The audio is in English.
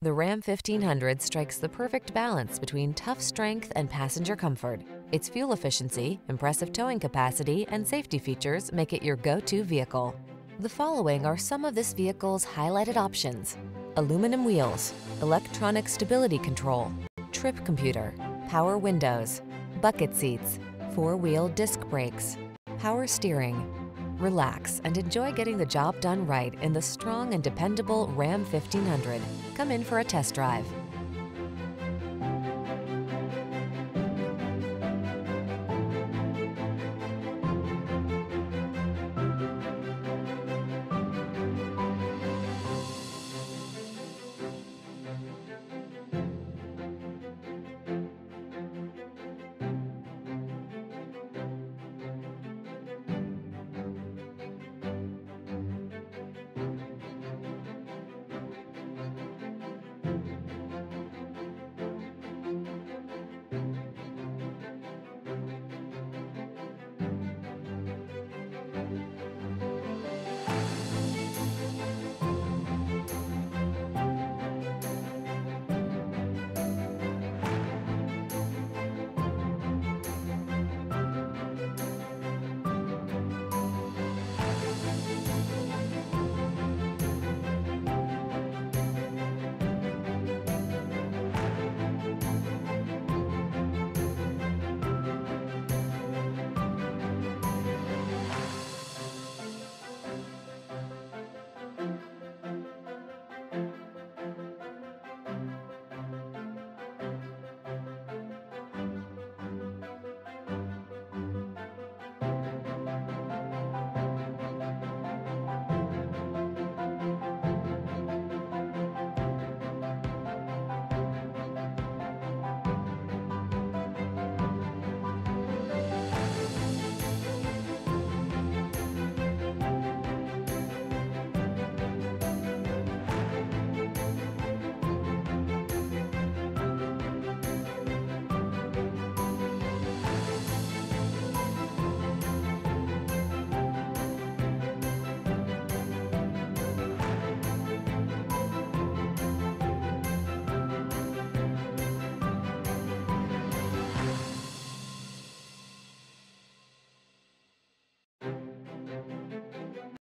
The Ram 1500 strikes the perfect balance between tough strength and passenger comfort. Its fuel efficiency, impressive towing capacity, and safety features make it your go-to vehicle. The following are some of this vehicle's highlighted options: aluminum wheels, electronic stability control, trip computer, power windows, bucket seats, four-wheel disc brakes, power steering. Relax and enjoy getting the job done right in the strong and dependable Ram 1500. Come in for a test drive.